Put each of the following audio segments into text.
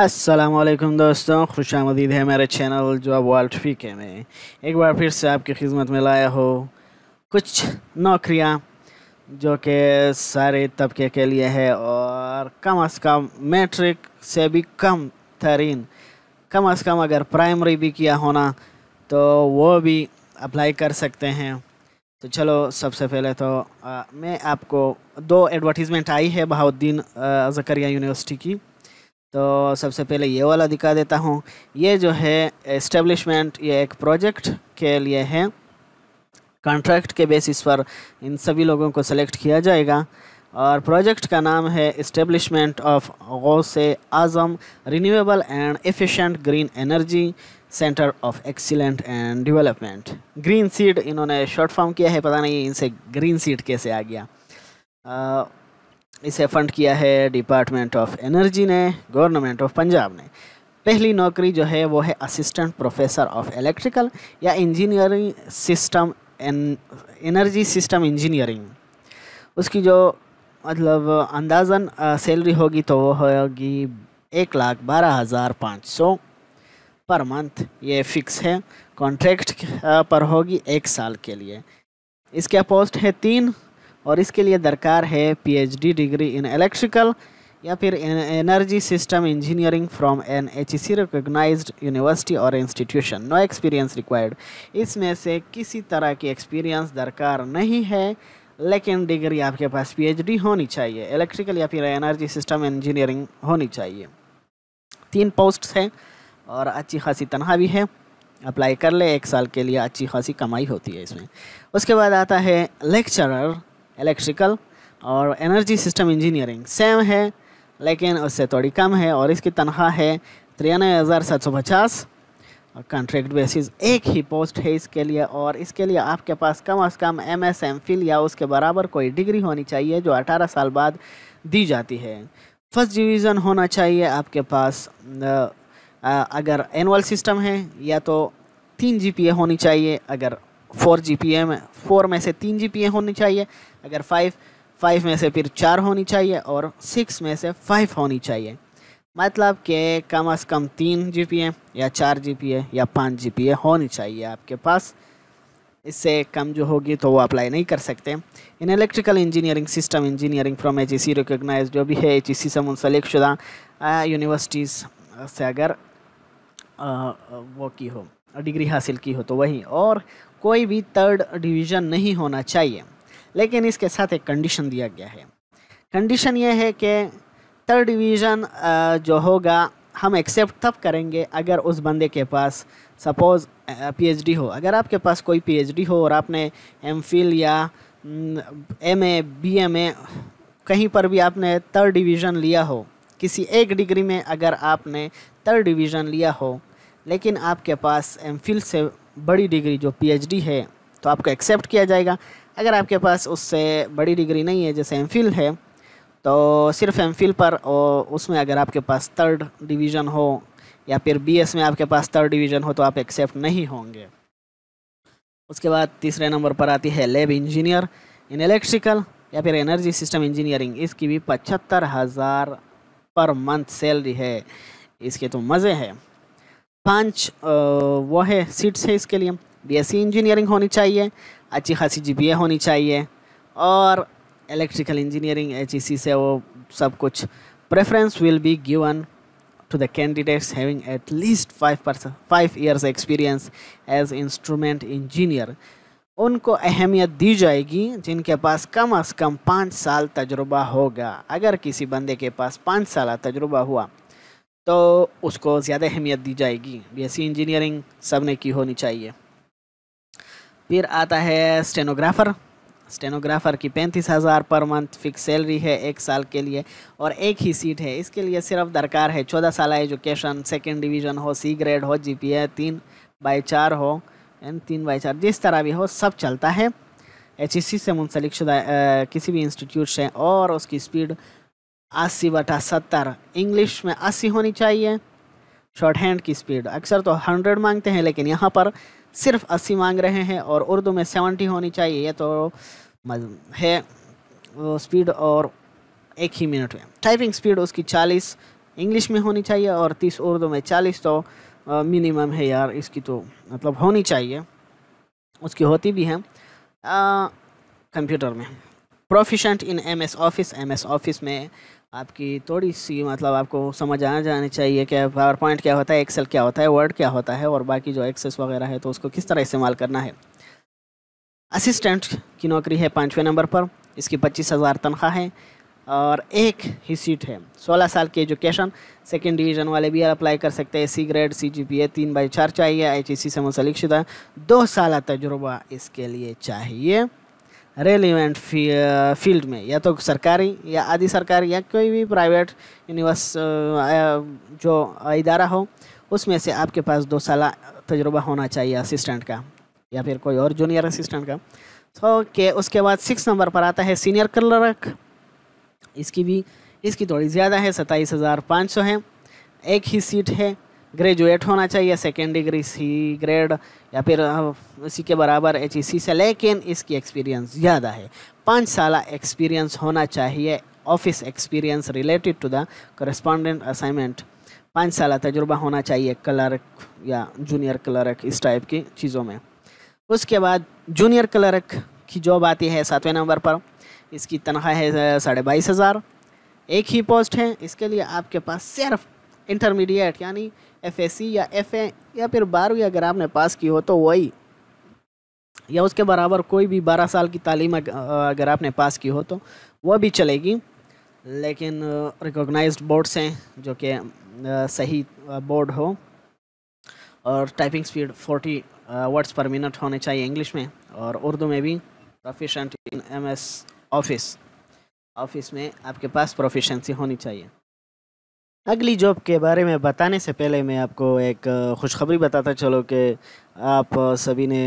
अस्सलामुअलैकुम दोस्तों, खुश आमदीद है मेरे चैनल जॉब वर्ल्ड पीके में। एक बार फिर से आपकी खिदमत में लाया हो कुछ नौकरियां जो कि सारे तबके के लिए है और कम अज़ कम मैट्रिक से भी कम तरीन, कम अज़ कम अगर प्राइमरी भी किया होना तो वो भी अप्लाई कर सकते हैं। तो चलो, सबसे पहले तो मैं आपको दो एडवर्टीज़मेंट आई है बहाउद्दीन ज़करिया यूनिवर्सिटी की, तो सबसे पहले ये वाला दिखा देता हूँ। ये जो है एस्टेब्लिशमेंट, ये एक प्रोजेक्ट के लिए है। कॉन्ट्रैक्ट के बेसिस पर इन सभी लोगों को सेलेक्ट किया जाएगा और प्रोजेक्ट का नाम है establishment of Gause Azam renewable and efficient green energy centre of excellent and development. Green seed इन्होंने शॉर्ट फॉर्म किया है, पता नहीं इनसे ग्रीन सीड कैसे आ गया। इसे फंड किया है डिपार्टमेंट ऑफ एनर्जी ने, गवर्नमेंट ऑफ पंजाब ने। पहली नौकरी जो है वो है असिस्टेंट प्रोफेसर ऑफ इलेक्ट्रिकल या engineering system energy system engineering. उसकी जो मतलब अंदाज़न सैलरी होगी तो वो होगी 1,12,500 पर मंथ। ये फिक्स है, कॉन्ट्रैक्ट पर होगी 1 साल के लिए। इसका पोस्ट है 3 और इसके लिए दरकार है पीएचडी डिग्री इन इलेक्ट्रिकल या फिर energy system engineering from an HEC recognised university और इंस्टीट्यूशन। No experience required. इसमें से किसी तरह की एक्सपीरियंस दरकार नहीं है, लेकिन डिग्री आपके पास पीएचडी होनी चाहिए, इलेक्ट्रिकल या फिर एनर्जी सिस्टम इंजीनियरिंग होनी चाहिए। 3 पोस्ट हैं और अच्छी खासी तनख्वाह भी है। अप्लाई कर ले, 1 साल के लिए अच्छी खासी कमाई होती है इसमें। उसके बाद आता है लेक्चरर इलेक्ट्रिकल और एनर्जी सिस्टम इंजीनियरिंग। सेम है लेकिन उससे थोड़ी कम है और इसकी तनख्वाह है 93,750 और कॉन्ट्रैक्ट बेसिस। 1 ही पोस्ट है इसके लिए और इसके लिए आपके पास कम से कम MS, MPhil या उसके बराबर कोई डिग्री होनी चाहिए जो 18 साल बाद दी जाती है। फर्स्ट डिवीज़न होना चाहिए आपके पास। अगर एनुअल सिस्टम है या तो 3 GPA होनी चाहिए, अगर 4 GPA में 4 में से 3 GPA होनी चाहिए, अगर 5 में से फिर 4 होनी चाहिए और 6 में से 5 होनी चाहिए। मतलब कि कम से कम 3 GPA या 4 GPA या 5 GPA होनी चाहिए आपके पास। इससे कम जो होगी तो वो अप्लाई नहीं कर सकते। In electrical engineering system engineering from HEC recognise, जो भी है HEC से मुंसलिक शुदा यूनिवर्सिटीज़ से अगर वो की हो, डिग्री हासिल की हो तो वही, और कोई भी 3rd डिवीज़न नहीं होना चाहिए। लेकिन इसके साथ एक कंडीशन दिया गया है। कंडीशन ये है कि 3rd डिवीज़न जो होगा हम एक्सेप्ट तब करेंगे अगर उस बंदे के पास सपोज़ पीएचडी हो। अगर आपके पास कोई पीएचडी हो और आपने MPhil या MA, BMA कहीं पर भी आपने 3rd डिवीज़न लिया हो, किसी एक डिग्री में अगर आपने 3rd डिवीज़न लिया हो लेकिन आपके पास MPhil से बड़ी डिग्री जो पीएचडी है तो आपको एक्सेप्ट किया जाएगा। अगर आपके पास उससे बड़ी डिग्री नहीं है, जैसे MPhil है तो सिर्फ MPhil पर, और उसमें अगर आपके पास 3rd डिवीज़न हो या फिर BS में आपके पास 3rd डिवीज़न हो तो आप एक्सेप्ट नहीं होंगे। उसके बाद तीसरे नंबर पर आती है लैब इंजीनियर इन इलेक्ट्रिकल या फिर एनर्जी सिस्टम इंजीनियरिंग। इसकी भी 75,000 पर मंथ सैलरी है। इसके तो मज़े हैं। 5 वो है सीट्स है इसके लिए। BSc इंजीनियरिंग होनी चाहिए, अच्छी खासी GPA होनी चाहिए और इलेक्ट्रिकल इंजीनियरिंग HEC से वो सब कुछ। Preference will be given to the candidates having at least 5 years experience as instrument engineer. उनको अहमियत दी जाएगी जिनके पास कम अज़ कम 5 साल तजुर्बा होगा। अगर किसी बंदे के पास 5 साल तजुर्बा हुआ तो उसको ज़्यादा अहमियत दी जाएगी। BSc इंजीनियरिंग सब ने की होनी चाहिए। फिर आता है स्टेनोग्राफ़र। स्टेनोग्राफ़र की 35,000 पर मंथ फिक्स सैलरी है 1 साल के लिए और 1 ही सीट है। इसके लिए सिर्फ दरकार है 14 साल एजुकेशन, 2nd डिवीज़न हो, C ग्रेड हो, GPA 3/4 हो, एंड 3/4 जिस तरह भी हो सब चलता है। HEC से मुंसलिक शुदा किसी भी इंस्टीट्यूट से, और उसकी स्पीड 80/70 इंग्लिश में 80 होनी चाहिए। शॉर्ट हैंड की स्पीड अक्सर तो 100 मांगते हैं लेकिन यहाँ पर सिर्फ 80 मांग रहे हैं, और उर्दू में 70 होनी चाहिए। ये तो है वो स्पीड, और 1 ही मिनट में। टाइपिंग स्पीड उसकी 40 इंग्लिश में होनी चाहिए और 30 उर्दू में 40 तो मिनिमम है यार इसकी, तो मतलब होनी चाहिए, उसकी होती भी है कंप्यूटर में। Proficient in MS office, MS office में आपकी थोड़ी सी मतलब आपको समझ आ जानी चाहिए कि पावर पॉइंट क्या होता है, एक्सेल क्या होता है, वर्ड क्या होता है और बाकी जो एक्सेस वगैरह है तो उसको किस तरह इस्तेमाल करना है। असिस्टेंट की नौकरी है 5वें नंबर पर, इसकी 25,000 तनख्वाह है और एक ही सीट है। 16 साल की एजुकेशन, सेकंड डिवीज़न वाले भी अप्लाई कर सकते हैं। सी ग्रेड, CGPA 3/4 चाहिए, HEC से मुंसलिक शुदा, 2 साल तजुर्बा इसके लिए चाहिए। रेलिवेंट फील्ड में या तो सरकारी या आधी सरकारी या कोई भी प्राइवेट यूनिवर्सिटी जो इदारा हो उसमें से आपके पास 2 साल तजुर्बा होना चाहिए असिस्टेंट का या फिर कोई और जूनियर असिस्टेंट का। तो के उसके बाद 6 नंबर पर आता है सीनियर क्लर्क, इसकी थोड़ी ज़्यादा है, 27,500 है, एक ही सीट है। ग्रेजुएट होना चाहिए, सेकेंड डिग्री, सी ग्रेड या फिर उसी के बराबर HEC से, लेकिन इसकी एक्सपीरियंस ज़्यादा है, 5 साल एक्सपीरियंस होना चाहिए। Office experience related to the correspondent assignment, 5 साल तजुर्बा होना चाहिए क्लर्क या जूनियर क्लर्क इस टाइप की चीज़ों में। उसके बाद जूनियर क्लर्क की जॉब आती है 7वें नंबर पर, इसकी तनख्वाह है 22,500, एक ही पोस्ट है। इसके लिए आपके पास सिर्फ इंटरमीडिएट यानी FSc या FA या फिर 12वीं अगर आपने पास की हो तो वही, या उसके बराबर कोई भी 12 साल की तालीम अगर आपने पास की हो तो वह भी चलेगी, लेकिन रिकॉग्नाइज्ड बोर्ड से जो कि सही बोर्ड हो और typing speed 40 words per minute होने चाहिए इंग्लिश में और उर्दू में भी। Proficient in MS office, office में आपके पास प्रोफिशेंसी होनी चाहिए। अगली जॉब के बारे में बताने से पहले मैं आपको एक खुशखबरी बताता चलो कि आप सभी ने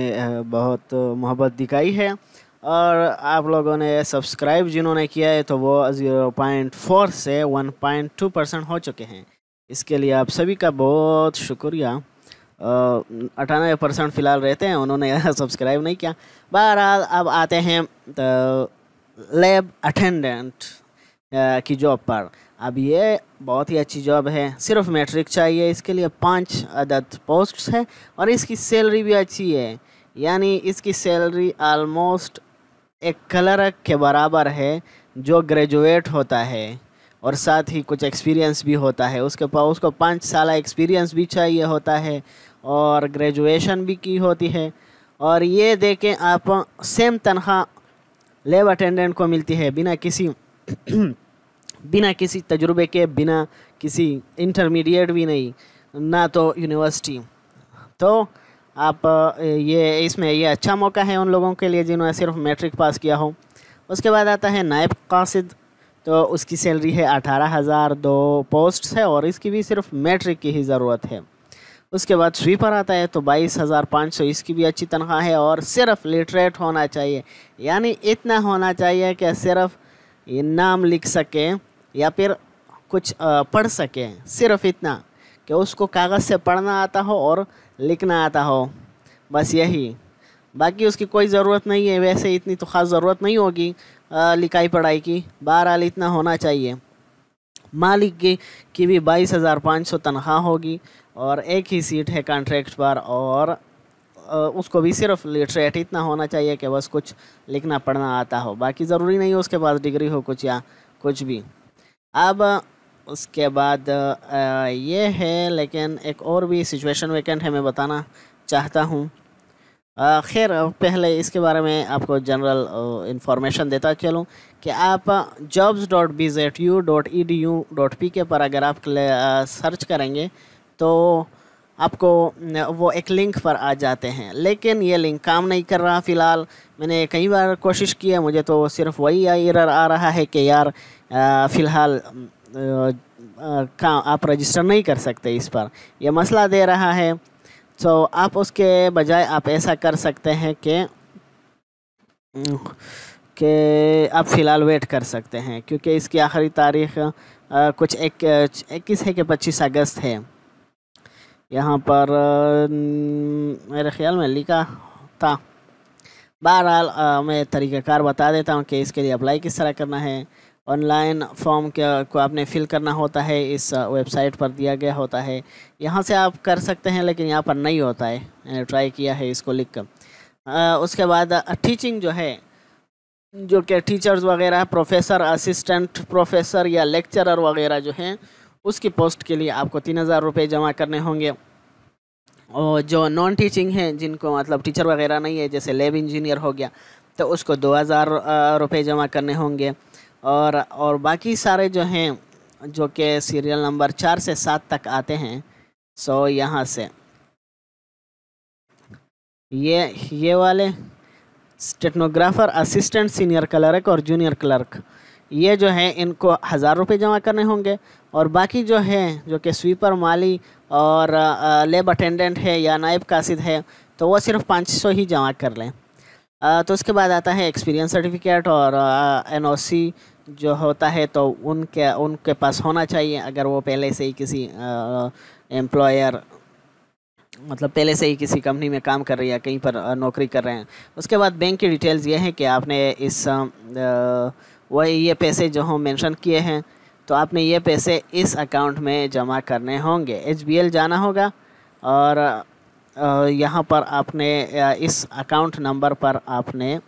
बहुत मोहब्बत दिखाई है और आप लोगों ने सब्सक्राइब जिन्होंने किया है तो वो 0.4 से 1.2% हो चुके हैं, इसके लिए आप सभी का बहुत शुक्रिया। 98% फ़िलहाल रहते हैं उन्होंने सब्सक्राइब नहीं किया। बहरहाल अब आते हैं तो लैब अटेंडेंट की जॉब पर। अब ये बहुत ही अच्छी जॉब है, सिर्फ मैट्रिक चाहिए, इसके लिए 5 अदद पोस्ट्स है और इसकी सैलरी भी अच्छी है, यानी इसकी सैलरी ऑलमोस्ट एक क्लर्क के बराबर है जो ग्रेजुएट होता है और साथ ही कुछ एक्सपीरियंस भी होता है। उसके पास उसको 5 साल एक्सपीरियंस भी चाहिए होता है और ग्रेजुएशन भी की होती है। और ये देखें आप, सेम तनख्वाह लैब अटेंडेंट को मिलती है बिना किसी तजुर्बे के, बिना किसी इंटरमीडिएट भी नहीं, ना तो यूनिवर्सिटी। तो आप ये इसमें यह अच्छा मौका है उन लोगों के लिए जिन्होंने सिर्फ मैट्रिक पास किया हो। उसके बाद आता है नायब कासिद, तो उसकी सैलरी है 18,000, 2 पोस्ट्स है और इसकी भी सिर्फ मैट्रिक की ही ज़रूरत है। उसके बाद स्वीपर आता है तो 22,500, इसकी भी अच्छी तनख्वाह है और सिर्फ लिटरेट होना चाहिए, यानी इतना होना चाहिए कि सिर्फ नाम लिख सकें या फिर कुछ पढ़ सकें, सिर्फ इतना कि उसको कागज़ से पढ़ना आता हो और लिखना आता हो, बस यही, बाकी उसकी कोई ज़रूरत नहीं है। वैसे इतनी तो ख़ास ज़रूरत नहीं होगी लिखाई पढ़ाई की, बहरहाल इतना होना चाहिए। मालिक की भी 22,500 तनख्वाह होगी और एक ही सीट है कॉन्ट्रैक्ट पर और उसको भी सिर्फ लिटरेट इतना होना चाहिए कि बस कुछ लिखना पढ़ना आता हो, बाकी ज़रूरी नहीं उसके पास डिग्री हो कुछ या कुछ भी। अब उसके बाद ये है, लेकिन एक और भी सिचुएशन वैकेंट है मैं बताना चाहता हूँ। खैर पहले इसके बारे में आपको जनरल इंफॉर्मेशन देता चलूं कि आप jobs.bzu.edu.pk पर अगर आप सर्च करेंगे तो आपको वो एक लिंक पर आ जाते हैं, लेकिन ये लिंक काम नहीं कर रहा फ़िलहाल। मैंने कई बार कोशिश की है, मुझे तो सिर्फ वही एरर आ रहा है कि यार फ़िलहाल आप रजिस्टर नहीं कर सकते इस पर, यह मसला दे रहा है। तो आप उसके बजाय आप ऐसा कर सकते हैं कि आप फ़िलहाल वेट कर सकते हैं, क्योंकि इसकी आखिरी तारीख कुछ 21 है कि 25 अगस्त है, यहाँ पर मेरे ख़्याल में लिखा था। बहरहाल मैं तरीक़ाकार बता देता हूँ कि इसके लिए अप्लाई किस तरह करना है। ऑनलाइन फॉर्म को आपने फिल करना होता है, इस वेबसाइट पर दिया गया होता है, यहाँ से आप कर सकते हैं, लेकिन यहाँ पर नहीं होता है। मैंने ट्राई किया है इसको लिख कर। उसके बाद टीचिंग जो है, जो कि टीचर्स वगैरह, प्रोफेसर, असिस्टेंट प्रोफेसर या लेक्चरर वगैरह जो हैं, उसकी पोस्ट के लिए आपको 3,000 रुपये जमा करने होंगे। और जो नॉन टीचिंग हैं, जिनको मतलब टीचर वगैरह नहीं है, जैसे लैब इंजीनियर हो गया, तो उसको 2,000 रुपये जमा करने होंगे। और बाकी सारे जो हैं, जो कि सीरियल नंबर 4 से 7 तक आते हैं, सो यहाँ से ये वाले स्टेनोग्राफर, असिस्टेंट, सीनियर क्लर्क और जूनियर क्लर्क, ये जो है इनको 1,000 रुपये जमा करने होंगे। और बाकी जो है, जो कि स्वीपर, माली और लेब अटेंडेंट है या नायब कासिद है, तो वो सिर्फ 500 ही जमा कर लें। तो उसके बाद आता है एक्सपीरियंस सर्टिफिकेट और NOC जो होता है, तो उनके पास होना चाहिए, अगर वो पहले से ही किसी एम्प्लॉयर, मतलब पहले से ही किसी कंपनी में काम कर रही है, कहीं पर नौकरी कर रहे हैं। उसके बाद बैंक की डिटेल्स ये हैं कि आपने ये पैसे जो हम मेंशन किए हैं, तो आपने ये पैसे इस अकाउंट में जमा करने होंगे। HBL जाना होगा और यहाँ पर आपने इस अकाउंट नंबर पर आपने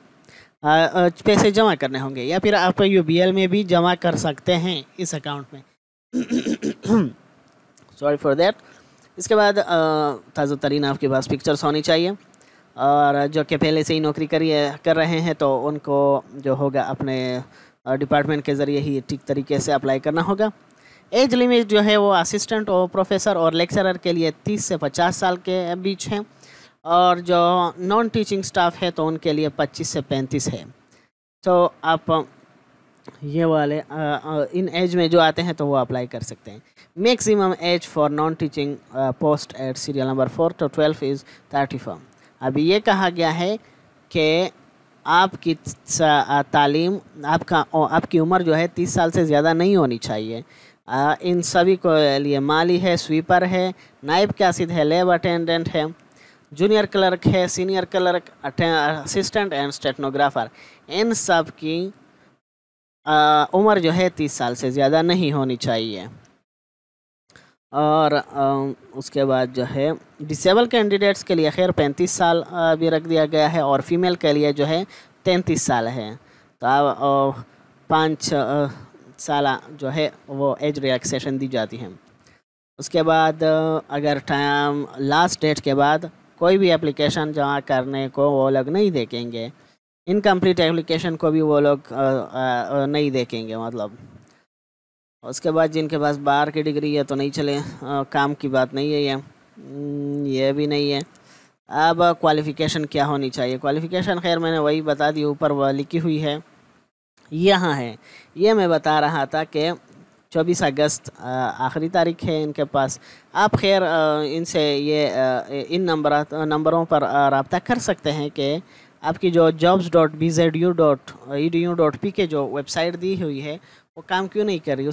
पैसे जमा करने होंगे, या फिर आप UBL में भी जमा कर सकते हैं इस अकाउंट में। Sorry for that. इसके बाद ताज़ा तरीन आपके पास पिक्चर्स होनी चाहिए, और जो कि पहले से ही नौकरी कर रहे हैं, तो उनको जो होगा अपने डिपार्टमेंट के ज़रिए ही ठीक तरीके से अप्लाई करना होगा। एज लिमिट जो है वो असिस्टेंट और प्रोफेसर और लेक्चरर के लिए 30 से 50 साल के बीच है, और जो नॉन टीचिंग स्टाफ है तो उनके लिए 25 से 35 है। तो आप ये वाले इन एज में जो आते हैं तो वो अप्लाई कर सकते हैं। Maximum age for non teaching post at serial number 4 to 12 is 34। अभी ये कहा गया है कि आपकी तालीम, आपकी उम्र जो है 30 साल से ज़्यादा नहीं होनी चाहिए। इन सभी को लिए माली है, स्वीपर है, नायब कासिद है, लेब अटेंडेंट है, जूनियर क्लर्क है, senior clerk, assistant and stenographer, इन सब की उम्र जो है 30 साल से ज़्यादा नहीं होनी चाहिए। और उसके बाद जो है डिसेबल कैंडिडेट्स के लिए खैर 35 साल भी रख दिया गया है, और फीमेल के लिए जो है 33 साल है। तो अब 5 साल जो है वो एज रिलैक्सेशन दी जाती है। उसके बाद अगर टाइम लास्ट डेट के बाद कोई भी एप्लीकेशन जमा करने को वो लोग नहीं देखेंगे, इनकम्प्लीट एप्लीकेशन को भी वो लोग नहीं देखेंगे मतलब। उसके बाद जिनके पास बाहर की डिग्री है तो नहीं चले, काम की बात नहीं है, ये भी नहीं है। अब क्वालिफ़िकेशन क्या होनी चाहिए? क्वालिफ़िकेशन खैर मैंने वही बता दी, ऊपर वह लिखी हुई है, यहाँ है। ये मैं बता रहा था कि 24 अगस्त आखिरी तारीख है इनके पास। आप खैर इनसे ये इन नंबरों पर रब्ता कर सकते हैं कि आपकी जो jobs.bzu.edu.pk जो वेबसाइट दी हुई है वो काम क्यों नहीं कर रही,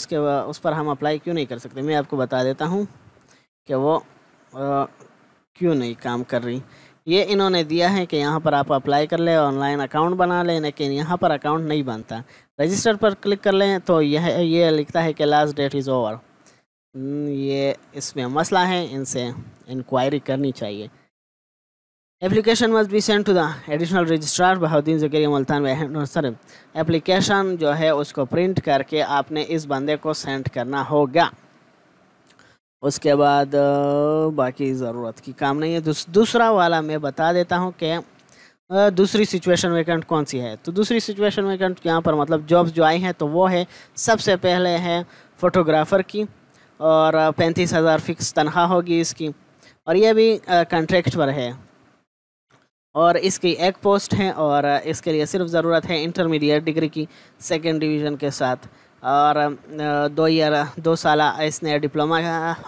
उस पर हम अप्लाई क्यों नहीं कर सकते। मैं आपको बता देता हूं कि वो क्यों नहीं काम कर रही। ये इन्होंने दिया है कि यहाँ पर आप अप्लाई कर लें, ऑनलाइन अकाउंट बना लें, लेकिन यहाँ पर अकाउंट नहीं बनता। रजिस्टर पर क्लिक कर लें तो ये लिखता है कि लास्ट डेट इज़ ओवर। ये इसमें मसला है, इनसे इंक्वायरी करनी चाहिए। Application must be send to the additional registrar Bahauddin Zakariya Multan. Sir, application जो है उसको प्रिंट करके आपने इस बंदे को सेंड करना होगा। उसके बाद बाकी ज़रूरत की काम नहीं है। दूसरा वाला मैं बता देता हूँ कि दूसरी सिचुएशन वैकेंट कौन सी है। तो दूसरी सिचुएशन वैकेंट यहाँ पर मतलब जॉब्स जो आई हैं तो वो है, सबसे पहले है फ़ोटोग्राफ़र की, और 35,000 फ़िक्स तनख्वाह होगी इसकी, और यह भी कंट्रैक्ट पर है, और इसकी एक पोस्ट है, और इसके लिए सिर्फ ज़रूरत है इंटरमीडिएट डिग्री की सेकंड डिवीज़न के साथ, और 2 साल इसने डिप्लोमा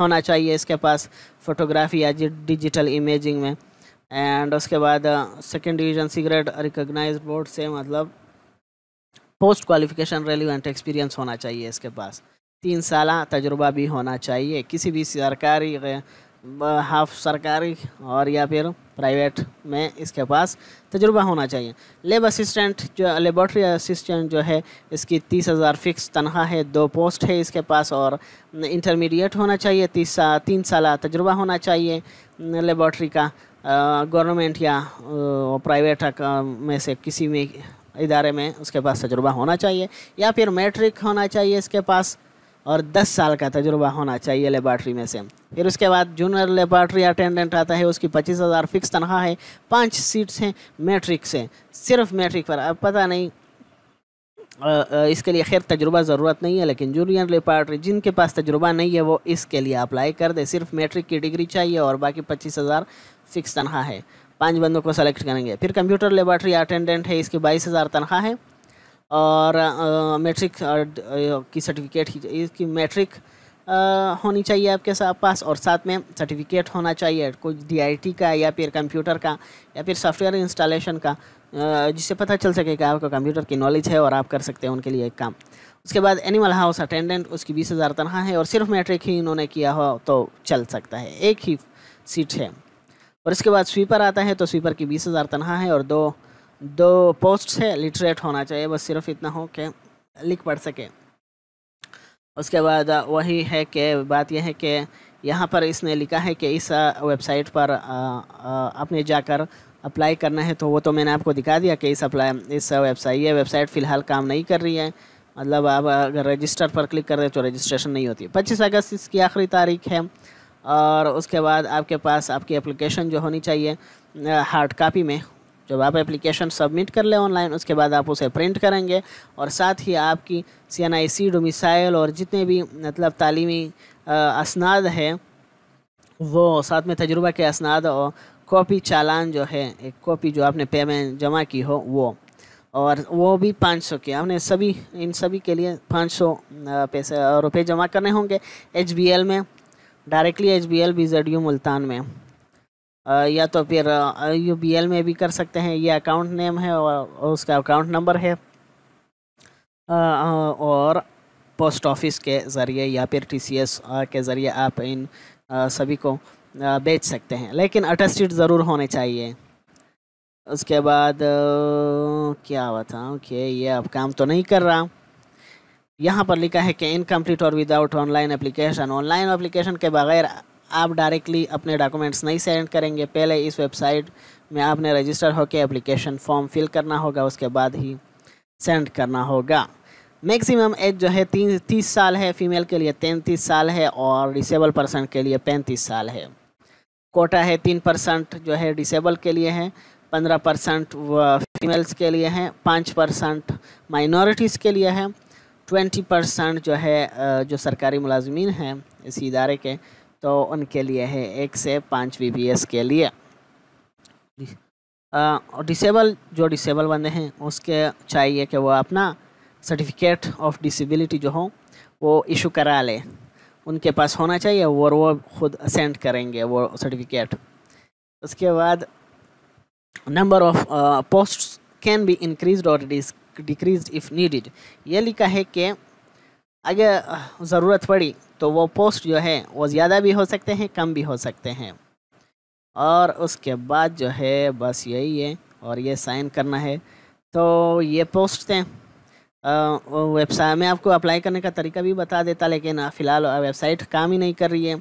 होना चाहिए इसके पास फ़ोटोग्राफी या डिजिटल इमेजिंग में। एंड उसके बाद second division cigarette recognised board से मतलब पोस्ट क्वालिफ़िकेशन रेलिवेंट एक्सपीरियंस होना चाहिए इसके पास, 3 साल तजुर्बा भी होना चाहिए। किसी भी सरकारी हाफ सरकारी और या फिर प्राइवेट में इसके पास तजुर्बा होना चाहिए। लेबर असिस्टेंट जो लेबोरेटरी असिस्टेंट जो है इसकी 30,000 फिक्स तनख्वाह है, 2 पोस्ट है इसके पास और इंटरमीडिएट होना चाहिए, 3 साल तजुर्बा होना चाहिए लेबोरेटरी का। गवर्नमेंट या प्राइवेट में से किसी में इदारे में उसके पास तजुर्बा होना चाहिए या फिर मैट्रिक होना चाहिए इसके पास और 10 साल का तजुर्बा होना चाहिए लेबोरेटरी में से। फिर उसके बाद जूनियर लेबोरेटरी अटेंडेंट आता है, उसकी 25,000 फिक्स तनख्वाह है, 5 सीट्स हैं मैट्रिक से, सिर्फ मैट्रिक पर। अब पता नहीं इसके लिए खैर तजुर्बा ज़रूरत नहीं है, लेकिन जूनियर लेबोरेटरी जिनके पास तजुर्बा नहीं है वो इसके लिए अप्लाई कर दे। सिर्फ मैट्रिक की डिग्री चाहिए और बाकी 25,000 फिक्स तनख्वाह है, 5 बंदों को सेलेक्ट करेंगे। फिर कंप्यूटर लेबोरेटरी अटेंडेंट है, इसकी 22,000 तनख्वाह है और मैट्रिक की सर्टिफिकेट ही इसकी मैट्रिक होनी चाहिए आपके पास और साथ में सर्टिफिकेट होना चाहिए कुछ DIT का या फिर कंप्यूटर का या फिर सॉफ्टवेयर इंस्टॉलेशन का, जिससे पता चल सके कि आपको कंप्यूटर की नॉलेज है और आप कर सकते हैं उनके लिए एक काम। उसके बाद एनिमल हाउस अटेंडेंट, उसकी 20,000 तनख्वाह है और सिर्फ मैट्रिक ही इन्होंने किया हो तो चल सकता है, 1 ही सीट है। और इसके बाद स्वीपर आता है तो स्वीपर की 20,000 तनख्वाह है और 2 पोस्ट है, लिटरेट होना चाहिए बस, सिर्फ इतना हो कि लिख पढ़ सके। उसके बाद वही है कि बात यह है कि यहाँ पर इसने लिखा है कि इस वेबसाइट पर आपने जाकर अप्लाई करना है, तो वो तो मैंने आपको दिखा दिया कि ये वेबसाइट फ़िलहाल काम नहीं कर रही है, मतलब आप अगर रजिस्टर पर क्लिक कर दें तो रजिस्ट्रेशन नहीं होती। 25 अगस्त इसकी आखिरी तारीख है और उसके बाद आपके पास आपकी एप्लीकेशन जो होनी चाहिए हार्ड कापी में, जब आप एप्लीकेशन सबमिट कर लें ऑनलाइन उसके बाद आप उसे प्रिंट करेंगे और साथ ही आपकी CNIC डोमिसाइल और जितने भी मतलब तालीमी असनाद है वो साथ में तजुर्बा के असनाद और कॉपी चालान जो है, एक कॉपी जो आपने पेमेंट जमा की हो वो, और वो भी 500 के आपने सभी इन सभी के लिए 500 पैसे रुपये जमा करने होंगे HBL में डायरेक्टली, HBL BZU मुल्तान में या तो फिर UBL में भी कर सकते हैं। ये अकाउंट नेम है और उसका अकाउंट नंबर है और पोस्ट ऑफिस के ज़रिए या फिर TCS के ज़रिए आप इन सभी को बेच सकते हैं, लेकिन अटेस्टेड ज़रूर होने चाहिए। उसके बाद क्या बताऊँ कि ये अब काम तो नहीं कर रहा। यहाँ पर लिखा है कि इनकम्प्लीट और without online application, online application के बगैर आप डायरेक्टली अपने डॉक्यूमेंट्स नहीं सेंड करेंगे, पहले इस वेबसाइट में आपने रजिस्टर होकर एप्लीकेशन फॉर्म फिल करना होगा, उसके बाद ही सेंड करना होगा। मैक्सिमम एज जो है 30 साल है, फीमेल के लिए 33 साल है और डिसेबल पर्सन के लिए 35 साल है। कोटा है 3% जो है डिसेबल के लिए है, 15% फीमेल्स के लिए है, 5% माइनॉरिटीज़ के लिए है, 20% जो है जो सरकारी मुलाजमीन हैं इस इदारे के तो उनके लिए है 1 से 5 BPS के लिए। और डिसेबल जो डिसेबल बंदे हैं उसके चाहिए कि वो अपना सर्टिफिकेट ऑफ डिसेबिलिटी जो हो वो इशू करा ले, उनके पास होना चाहिए और वो खुद सेंड करेंगे वो सर्टिफिकेट। उसके बाद number of posts can be increased और डिक्रीज्ड इफ़ नीडिड, ये लिखा है कि अगर ज़रूरत पड़ी तो वो पोस्ट जो है वो ज़्यादा भी हो सकते हैं कम भी हो सकते हैं। और उसके बाद जो है बस यही है और ये साइन करना है। तो ये पोस्ट हैं, वेबसाइट में आपको अप्लाई करने का तरीका भी बता देता, लेकिन फ़िलहाल वेबसाइट काम ही नहीं कर रही है,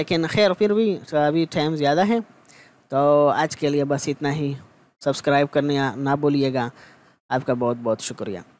लेकिन खैर फिर भी अभी टाइम ज़्यादा है। तो आज के लिए बस इतना ही, सब्सक्राइब करने ना भूलिएगा। आपका बहुत बहुत शुक्रिया।